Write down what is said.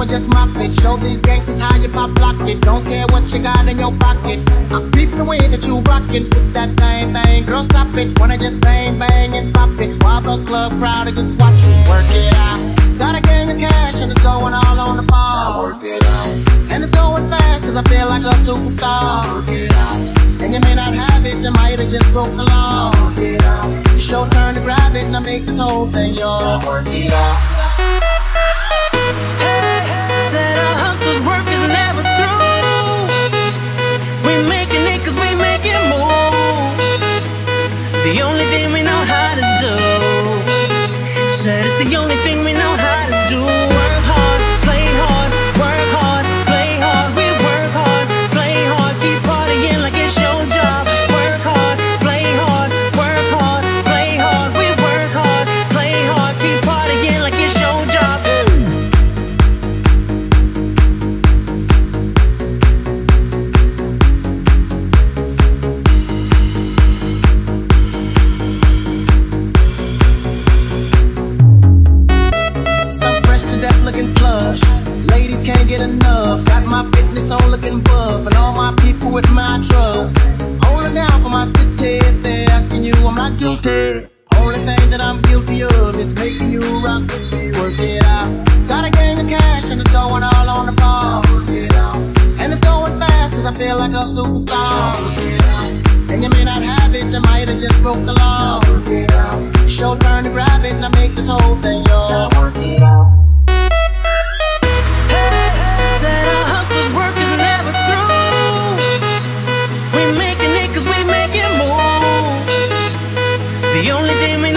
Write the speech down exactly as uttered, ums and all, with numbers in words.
and just mop it. Show these gangsters how you pop lock it. Don't care what you got in your pockets, I'm peeping the way that you rockin'. Flip that bang bang, girl stop it. Wanna just bang bang and pop it while the club crowd is just watching. Work it out, got a gang of cash and it's going all on the ball. Work it out, and it's going fast cause I feel like a superstar. Work it out, and you may not have it, you might have just broke the law. Work it out, it's your turn to grab it and I make this whole thing yours. Work it out. The only thing we know how to do, said it's the only thing we know how to do. Work hard, play hard, work hard, play hard. We work hard, play hard, keep partying like it's your job. Work hard, play hard, work hard, play hard. We work hard, play hard, keep partying like it's your job. Ladies can't get enough. Got my fitness on looking buff, and all my people with my drugs. Holding down for my city. If they're asking you, I'm not guilty. Only thing that I'm guilty of is making you rock with me. Work it out. Got a gang of cash and it's going all on the ball. Work it out, and it's going fast cause I feel like a superstar. Work it out, and you may not have it, you might have just broke the law. Work it out, it's your turn to grab it and I make this whole thing yours. Work it out. The only thing we